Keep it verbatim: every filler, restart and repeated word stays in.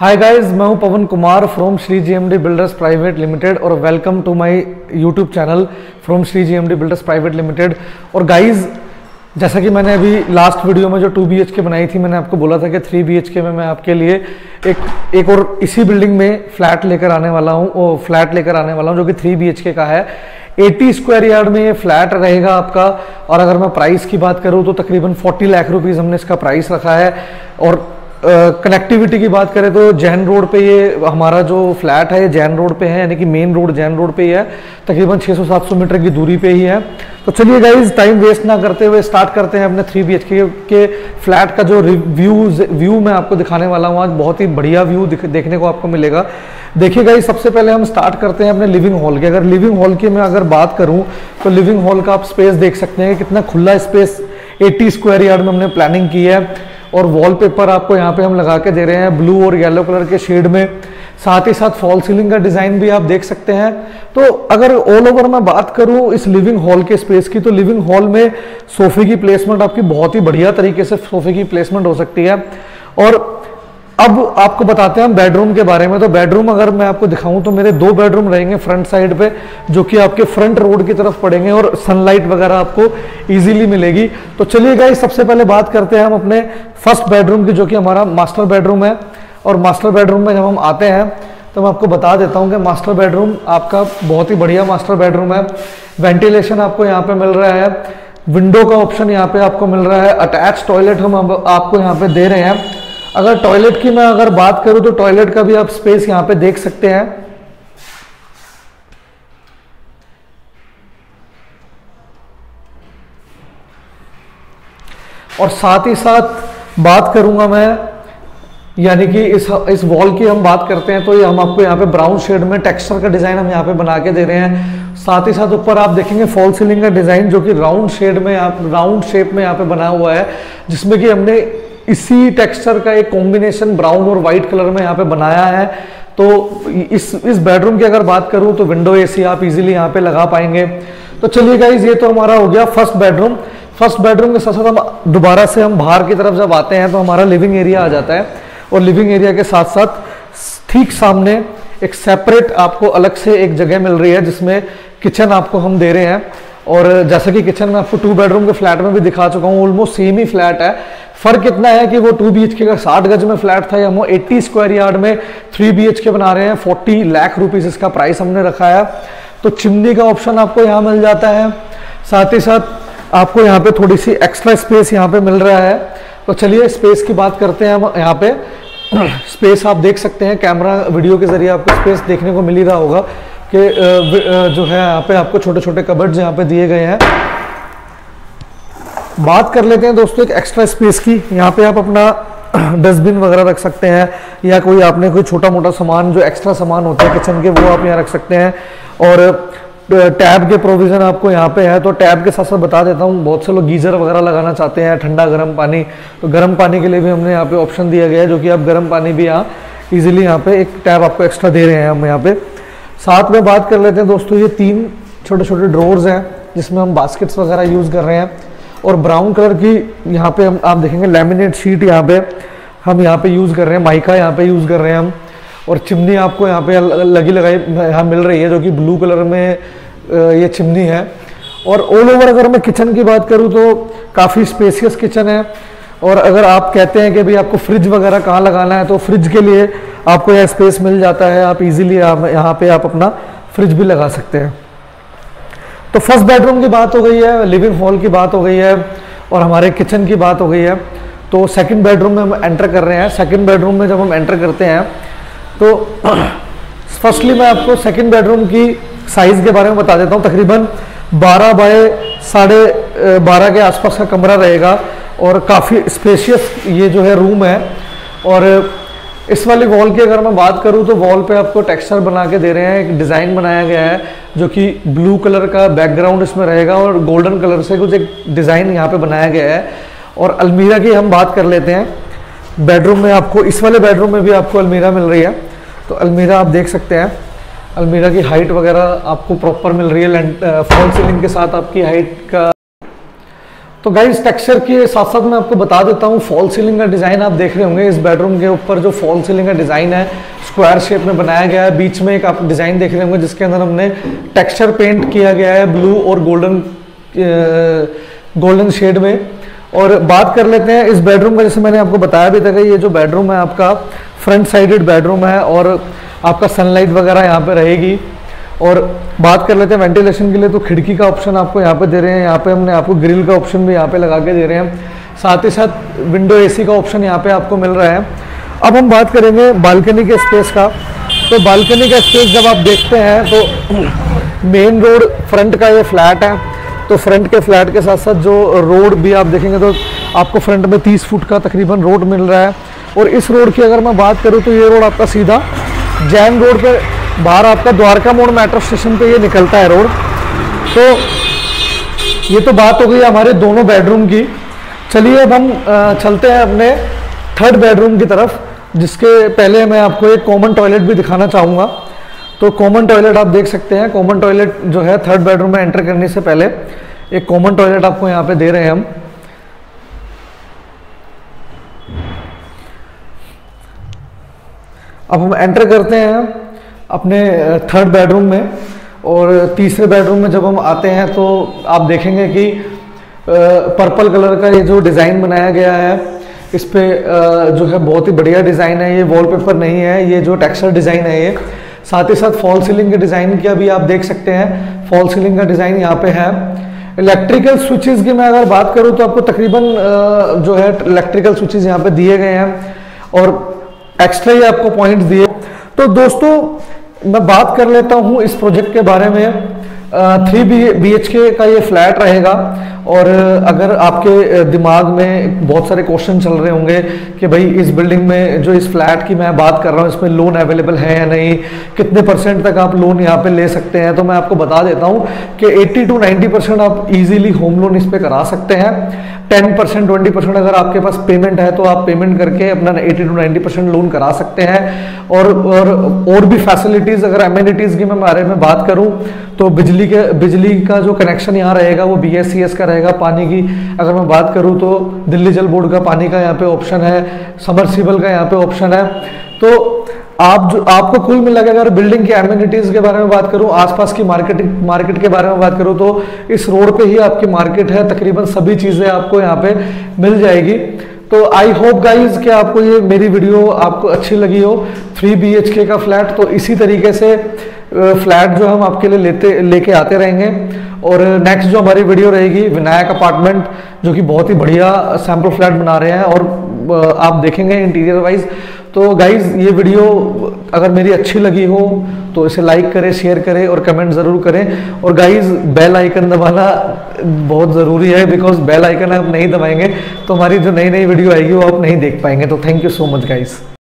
हाय guys, मैं हूं पवन Kumar from Shri GMD builders private limited और welcome to my YouTube channel from Shri GMD builders private limited. और guys, जैसा कि मैंने अभी लास्ट वीडियो में जो टू बी एच के बनाई थी, मैंने आपको बोला था कि थ्री बी एच के में मैं आपके लिए एक एक और इसी बिल्डिंग में फ्लैट लेकर आने वाला हूँ फ्लैट लेकर आने वाला हूँ जो कि थ्री बी एच के का है। अस्सी स्क्वायर यार्ड में ये फ्लैट रहेगा आपका। और अगर मैं प्राइस की बात करूँ तो तकरीबन फोर्टी लाख रुपीज़ हमने इसका प्राइस रखा है। और कनेक्टिविटी uh, की बात करें तो जैन रोड पे ये हमारा जो फ्लैट है जैन रोड पे है, यानी कि मेन रोड जैन रोड पे ही है, तकरीबन छह सौ सात सौ मीटर की दूरी पे ही है। तो चलिए गाइज, टाइम वेस्ट ना करते हुए स्टार्ट करते हैं अपने थ्री बी एच के, के फ्लैट का जो रिव्यूज व्यू मैं आपको दिखाने वाला हूँ आज। बहुत ही बढ़िया व्यू देखने को आपको मिलेगा। देखिए गाइज, सबसे पहले हम स्टार्ट करते हैं अपने लिविंग हॉल के। अगर लिविंग हॉल की मैं अगर बात करूँ तो लिविंग हॉल का आप स्पेस देख सकते हैं कितना खुला स्पेस अस्सी स्क्वायर यार्ड में हमने प्लानिंग की है। और वॉलपेपर आपको यहाँ पे हम लगा के दे रहे हैं ब्लू और येलो कलर के शेड में। साथ ही साथ फॉल सीलिंग का डिज़ाइन भी आप देख सकते हैं। तो अगर ऑल ओवर मैं बात करूँ इस लिविंग हॉल के स्पेस की, तो लिविंग हॉल में सोफे की प्लेसमेंट आपकी बहुत ही बढ़िया तरीके से सोफे की प्लेसमेंट हो सकती है। और अब आपको बताते हैं हम बेडरूम के बारे में। तो बेडरूम अगर मैं आपको दिखाऊं तो मेरे दो बेडरूम रहेंगे फ्रंट साइड पे, जो कि आपके फ्रंट रोड की तरफ पड़ेंगे और सनलाइट वगैरह आपको इजीली मिलेगी। तो चलिए गाइस, सबसे पहले बात करते हैं हम अपने फर्स्ट बेडरूम की, जो कि हमारा मास्टर बेडरूम है। और मास्टर बेडरूम में जब हम आते हैं तो मैं आपको बता देता हूँ कि मास्टर बेडरूम आपका बहुत ही बढ़िया मास्टर बेडरूम है। वेंटिलेशन आपको यहाँ पर मिल रहा है, विंडो का ऑप्शन यहाँ पर आपको मिल रहा है, अटैच टॉयलेट हम आपको यहाँ पर दे रहे हैं। अगर टॉयलेट की मैं अगर बात करूं तो टॉयलेट का भी आप स्पेस यहां पे देख सकते हैं। और साथ ही साथ बात करूंगा मैं, यानी कि इस इस वॉल की हम बात करते हैं तो ये हम आपको यहाँ पे ब्राउन शेड में टेक्सचर का डिजाइन हम यहाँ पे बना के दे रहे हैं। साथ ही साथ ऊपर आप देखेंगे फॉल सीलिंग का डिजाइन, जो कि राउंड शेड में राउंड शेप में यहाँ पे बना हुआ है, जिसमें कि हमने इसी टेक्सचर का एक कॉम्बिनेशन ब्राउन और वाइट कलर में यहाँ पे बनाया है। तो इस इस बेडरूम की अगर बात करूँ तो विंडो एसी आप इजीली यहाँ पे लगा पाएंगे। तो चलिए गाइज, ये तो हमारा हो गया फर्स्ट बेडरूम। फर्स्ट बेडरूम के साथ साथ हम दोबारा से हम बाहर की तरफ जब आते हैं तो हमारा लिविंग एरिया आ जाता है। और लिविंग एरिया के साथ साथ ठीक सामने एक सेपरेट आपको अलग से एक जगह मिल रही है, जिसमें किचन आपको हम दे रहे हैं। और जैसे कि किचन में आपको टू बेडरूम के फ्लैट में भी दिखा चुका हूँ, ऑलमोस्ट सेम ही फ्लैट है। फर्क इतना है कि वो टू बी एच के का साठ गज में फ्लैट था, हम वो अस्सी स्क्वायर यार्ड में थ्री बी एच के बना रहे हैं। चालीस लाख रुपीस इसका प्राइस हमने रखा है। तो चिमनी का ऑप्शन आपको यहाँ मिल जाता है। साथ ही साथ आपको यहाँ पे थोड़ी सी एक्स्ट्रा स्पेस यहाँ पे मिल रहा है। तो चलिए स्पेस की बात करते हैं। हम यहाँ पे स्पेस आप देख सकते हैं, कैमरा वीडियो के जरिए आपको स्पेस देखने को मिल ही रहा होगा कि जो है यहाँ पे आपको छोटे छोटे कबर्ड्स यहाँ पे दिए गए हैं। बात कर लेते हैं दोस्तों एक एक्स्ट्रा स्पेस की। यहाँ पे आप अपना डस्टबिन वगैरह रख सकते हैं, या कोई आपने कोई छोटा मोटा सामान जो एक्स्ट्रा सामान होता है किचन के वो आप यहाँ रख सकते हैं। और टैब के प्रोविज़न आपको यहाँ पे है। तो टैब के साथ साथ बता देता हूँ, बहुत से लोग गीज़र वगैरह लगाना चाहते हैं, ठंडा गर्म पानी, तो गर्म पानी के लिए भी हमने यहाँ पे ऑप्शन दिया गया है, जो कि आप गर्म पानी भी यहाँ ईजिली यहाँ पे एक टैब आपको एक्स्ट्रा दे रहे हैं हम यहाँ पे। साथ में बात कर लेते हैं दोस्तों, ये तीन छोटे छोटे ड्रोर्स हैं जिसमें हम बास्केट्स वगैरह यूज़ कर रहे हैं। और ब्राउन कलर की यहाँ पे हम आप देखेंगे लैमिनेट शीट यहाँ पे हम यहाँ पे यूज़ कर रहे हैं, माइका यहाँ पे यूज़ कर रहे हैं हम। और चिमनी आपको यहाँ पे लगी लगाई यहाँ मिल रही है, जो कि ब्लू कलर में ये चिमनी है। और ऑल ओवर अगर मैं किचन की बात करूँ तो काफ़ी स्पेसियस किचन है। और अगर आप कहते हैं कि भाई आपको फ्रिज वगैरह कहाँ लगाना है, तो फ्रिज के लिए आपको यह स्पेस मिल जाता है। आप इजीली यहाँ पे आप अपना फ्रिज भी लगा सकते हैं। तो फर्स्ट बेडरूम की बात हो गई है, लिविंग हॉल की बात हो गई है और हमारे किचन की बात हो गई है। तो सेकंड बेडरूम में हम एंटर कर रहे हैं। सेकंड बेडरूम में जब हम एंटर करते हैं तो फर्स्टली मैं आपको सेकंड बेडरूम की साइज़ के बारे में बता देता हूँ। तकरीबन बारह बाय साढ़े बारह के आसपास का कमरा रहेगा और काफ़ी स्पेशियस ये जो है रूम है। और इस वाले वॉल की अगर मैं बात करूं तो वॉल पे आपको टेक्सचर बना के दे रहे हैं, एक डिज़ाइन बनाया गया है जो कि ब्लू कलर का बैकग्राउंड इसमें रहेगा और गोल्डन कलर से कुछ एक डिज़ाइन यहाँ पे बनाया गया है। और अलमीरा की हम बात कर लेते हैं। बेडरूम में आपको, इस वाले बेडरूम में भी आपको अलमीरा मिल रही है। तो अलमीरा आप देख सकते हैं, अलमीरा की हाइट वगैरह आपको प्रॉपर मिल रही है, फॉल सीलिंग के साथ आपकी हाइट का। तो गाइस टेक्सचर के साथ साथ मैं आपको बता देता हूँ फॉल सीलिंग का डिज़ाइन आप देख रहे होंगे। इस बेडरूम के ऊपर जो फॉल सीलिंग का डिज़ाइन है स्क्वायर शेप में बनाया गया है। बीच में एक आप डिज़ाइन देख रहे होंगे जिसके अंदर हमने टेक्सचर पेंट किया गया है ब्लू और गोल्डन गोल्डन शेड में। और बात कर लेते हैं इस बेडरूम का। जैसे मैंने आपको बताया भी था कि ये जो बेडरूम है आपका फ्रंट साइडेड बेडरूम है और आपका सनलाइट वगैरह यहाँ पर रहेगी। और बात कर लेते हैं वेंटिलेशन के लिए, तो खिड़की का ऑप्शन आपको यहाँ पे दे रहे हैं। यहाँ पे हमने आपको ग्रिल का ऑप्शन भी यहाँ पे लगा के दे रहे हैं, साथ ही साथ विंडो एसी का ऑप्शन यहाँ पे आपको मिल रहा है। अब हम बात करेंगे बालकनी के स्पेस का। तो बालकनी का स्पेस जब आप देखते हैं तो मेन रोड फ्रंट का ये फ्लैट है, तो फ्रंट के फ्लैट के साथ साथ जो रोड भी आप देखेंगे तो आपको फ्रंट में तीस फुट का तकरीबन रोड मिल रहा है। और इस रोड की अगर मैं बात करूँ तो ये रोड आपका सीधा जैन रोड पर बाहर आपका द्वारका मोड़ मेट्रो स्टेशन पे ये निकलता है रोड। तो ये तो बात हो गई हमारे दोनों बेडरूम की। चलिए अब हम चलते हैं अपने थर्ड बेडरूम की तरफ, जिसके पहले मैं आपको एक कॉमन टॉयलेट भी दिखाना चाहूँगा। तो कॉमन टॉयलेट आप देख सकते हैं, कॉमन टॉयलेट जो है थर्ड बेडरूम में एंटर करने से पहले एक कॉमन टॉयलेट आपको यहाँ पे दे रहे हैं हम। अब हम एंटर करते हैं अपने थर्ड बेडरूम में। और तीसरे बेडरूम में जब हम आते हैं तो आप देखेंगे कि पर्पल कलर का ये जो डिज़ाइन बनाया गया है इस पर जो है बहुत ही बढ़िया डिज़ाइन है। ये वॉलपेपर नहीं है, ये जो टेक्सचर डिज़ाइन है ये, साथ ही साथ फॉल सीलिंग के डिज़ाइन का भी आप देख सकते हैं। फॉल सीलिंग का डिज़ाइन यहाँ पे है। इलेक्ट्रिकल स्विचेज़ की मैं अगर बात करूँ तो आपको तकरीबन जो है इलेक्ट्रिकल स्विचेज़ यहाँ पर दिए गए हैं और एक्स्ट्रा ही आपको पॉइंट्स दिए। तो दोस्तों मैं बात कर लेता हूँ इस प्रोजेक्ट के बारे में। थ्री बी एच के का ये फ्लैट रहेगा। और अगर आपके दिमाग में बहुत सारे क्वेश्चन चल रहे होंगे कि भाई इस बिल्डिंग में जो इस फ्लैट की मैं बात कर रहा हूँ इसमें लोन अवेलेबल है या नहीं, कितने परसेंट तक आप लोन यहाँ पे ले सकते हैं, तो मैं आपको बता देता हूँ कि अस्सी टू नब्बे परसेंट आप इजीली होम लोन इस पर करा सकते हैं। टेन परसेंट, ट्वेंटी परसेंट अगर आपके पास पेमेंट है तो आप पेमेंट करके अपना अस्सी टू नब्बे परसेंट लोन करा सकते हैं। और और और भी फैसिलिटीज़ अगर एमिनिटीज़ की मैं बारे में बात करूँ तो बिजली के बिजली का जो कनेक्शन यहाँ रहेगा वो बीएसईएस का रहेगा। पानी की अगर मैं बात करूँ तो दिल्ली जल बोर्ड का पानी का यहाँ पे ऑप्शन है, सबमर्सिबल का यहाँ पे ऑप्शन है। तो आप जो आपको कुल मिला के अगर बिल्डिंग की एमिनिटीज़ के बारे में बात करूं, आसपास की मार्केट मार्केट के बारे में बात करूं तो इस रोड पे ही आपकी मार्केट है, तकरीबन सभी चीज़ें आपको यहाँ पे मिल जाएगी। तो आई होप गाइज कि आपको ये मेरी वीडियो आपको अच्छी लगी हो। थ्री बी एच के का फ्लैट, तो इसी तरीके से फ्लैट जो हम आपके लिए लेते लेके आते रहेंगे। और नेक्स्ट जो हमारी वीडियो रहेगी विनायक अपार्टमेंट, जो कि बहुत ही बढ़िया सैम्पल फ्लैट बना रहे हैं और आप देखेंगे इंटीरियर वाइज। तो गाइज़ ये वीडियो अगर मेरी अच्छी लगी हो तो इसे लाइक करें, शेयर करें और कमेंट ज़रूर करें। और गाइज़ बेल आइकन दबाना बहुत ज़रूरी है, बिकॉज बेल आइकन आप नहीं दबाएंगे तो हमारी जो नई नई वीडियो आएगी वो आप नहीं देख पाएंगे। तो thank you so much guys.